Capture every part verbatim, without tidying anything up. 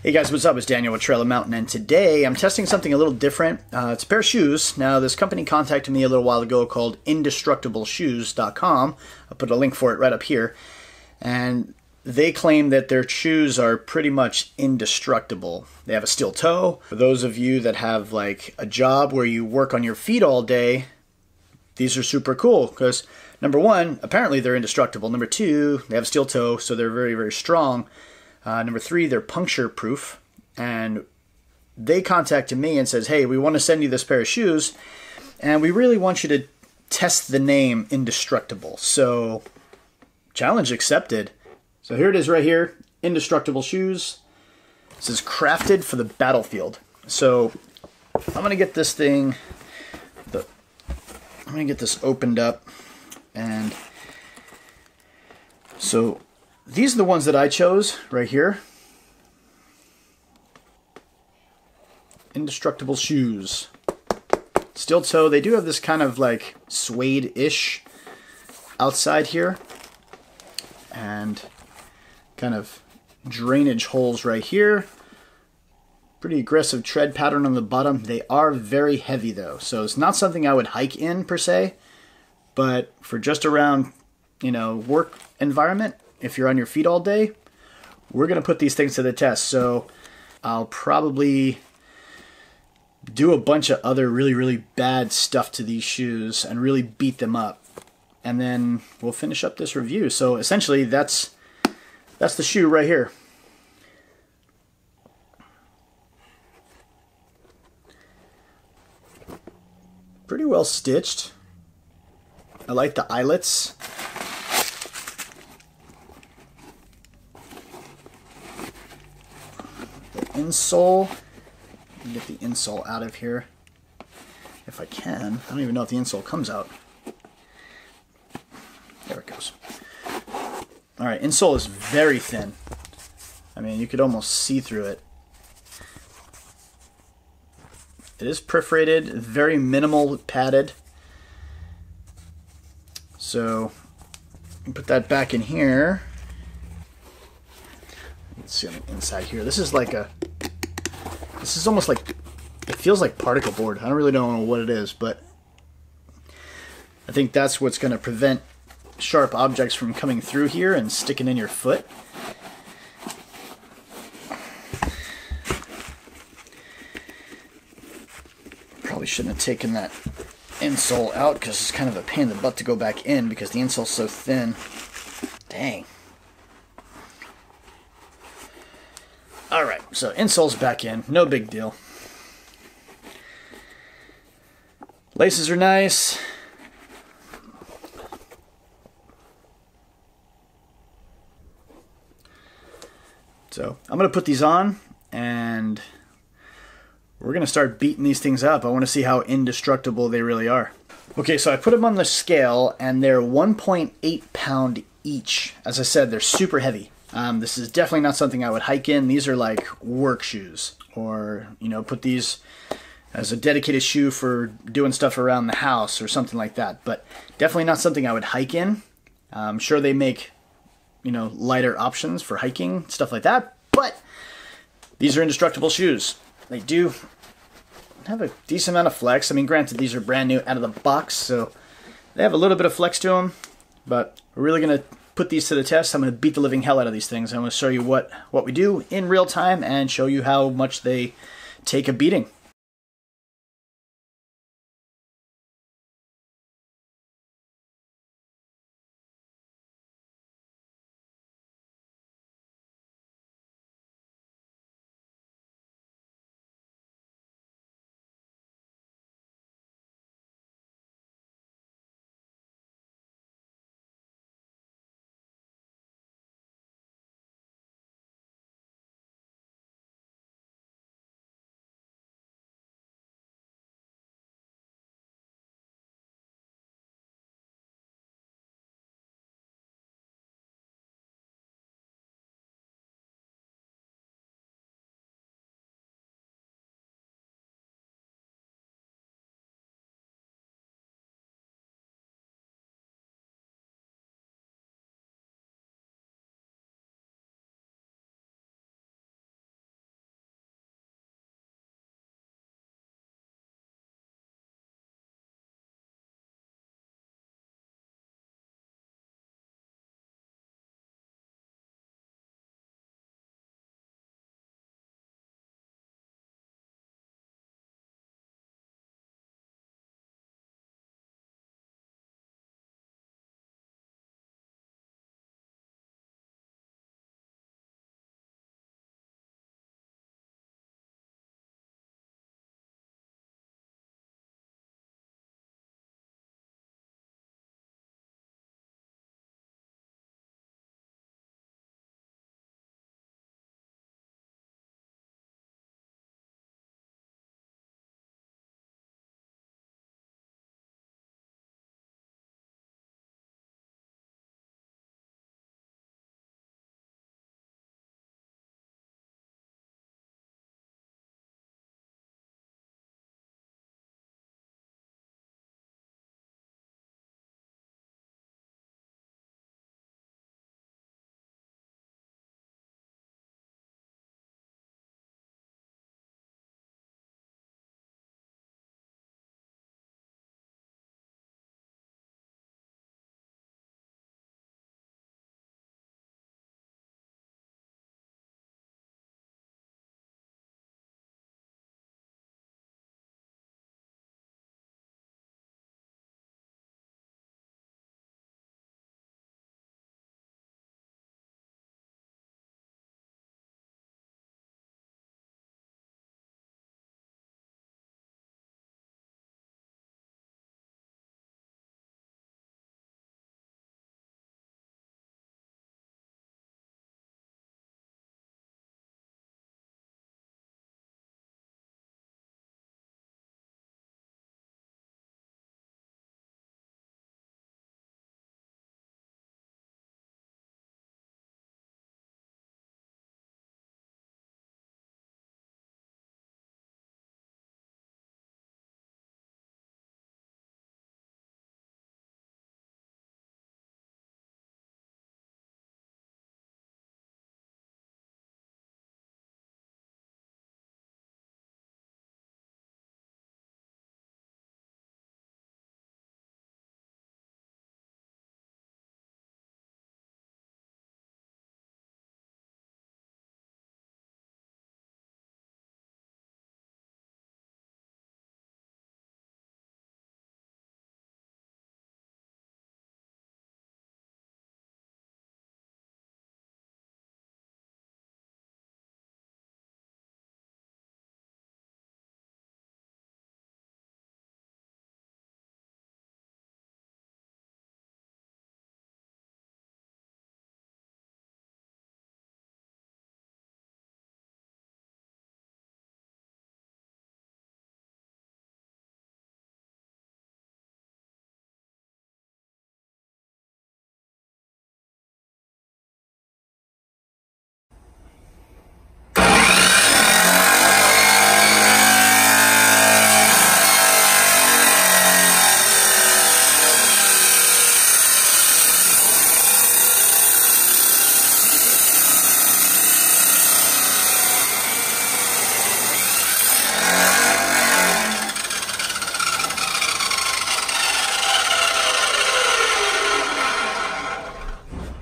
Hey guys, what's up? It's Daniel with Trail And Mountain, and today I'm testing something a little different. Uh, it's a pair of shoes. Now, this company contacted me a little while ago called indestructible shoes dot com. I'll put a link for it right up here. And they claim that their shoes are pretty much indestructible. They have a steel toe. For those of you that have like a job where you work on your feet all day, these are super cool because number one, apparently they're indestructible. Number two, they have a steel toe, so they're very, very strong. Uh, number three, they're puncture proof. And they contacted me and says, hey, we want to send you this pair of shoes and we really want you to test the name Indestructible. So challenge accepted. So here it is right here, Indestructible Shoes. This is crafted for the battlefield. So I'm going to get this thing, the, I'm going to get this opened up. And so these are the ones that I chose right here. Indestructible Shoes. Steel toe. They do have this kind of like suede-ish outside here. And kind of drainage holes right here. Pretty aggressive tread pattern on the bottom. They are very heavy though. So it's not something I would hike in per se. But for just around, you know, work environment, if you're on your feet all day, we're going to put these things to the test. So I'll probably do a bunch of other really, really bad stuff to these shoes and really beat them up. And then we'll finish up this review. So essentially, that's that's the shoe right here. Pretty well stitched. I like the eyelets. Insole. Get the insole out of here if I can. I don't even know if the insole comes out. There it goes. All right, insole is very thin. I mean, you could almost see through it. It is perforated, very minimal padded. So put that back in here. Let's see on the inside here. This is like a This is almost like, it feels like particle board. I really don't know what it is, but I think that's what's going to prevent sharp objects from coming through here and sticking in your foot. Probably shouldn't have taken that insole out because it's kind of a pain in the butt to go back in because the insole's so thin. Dang. Alright, so insole's back in. No big deal. Laces are nice. So, I'm going to put these on, and we're going to start beating these things up. I want to see how indestructible they really are. Okay, so I put them on the scale, and they're one point eight pound each. As I said, they're super heavy. Um, this is definitely not something I would hike in. These are like work shoes, or, you know, put these as a dedicated shoe for doing stuff around the house or something like that. But definitely not something I would hike in. I'm sure they make, you know, lighter options for hiking, stuff like that. But these are indestructible shoes. They do have a decent amount of flex. I mean, granted, these are brand new out of the box, so they have a little bit of flex to them. But we're really going to put these to the test. I'm going to beat the living hell out of these things. I'm going to show you what, what we do in real time and show you how much they take a beating.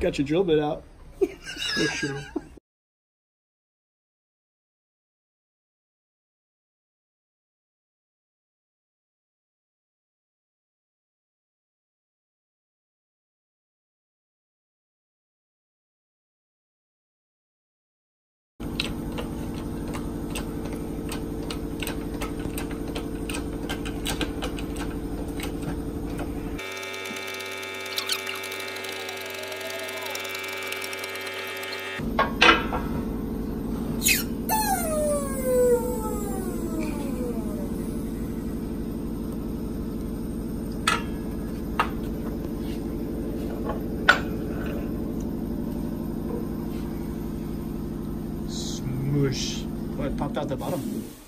Got your drill bit out. For sure. Smush. Well, it popped out the bottom.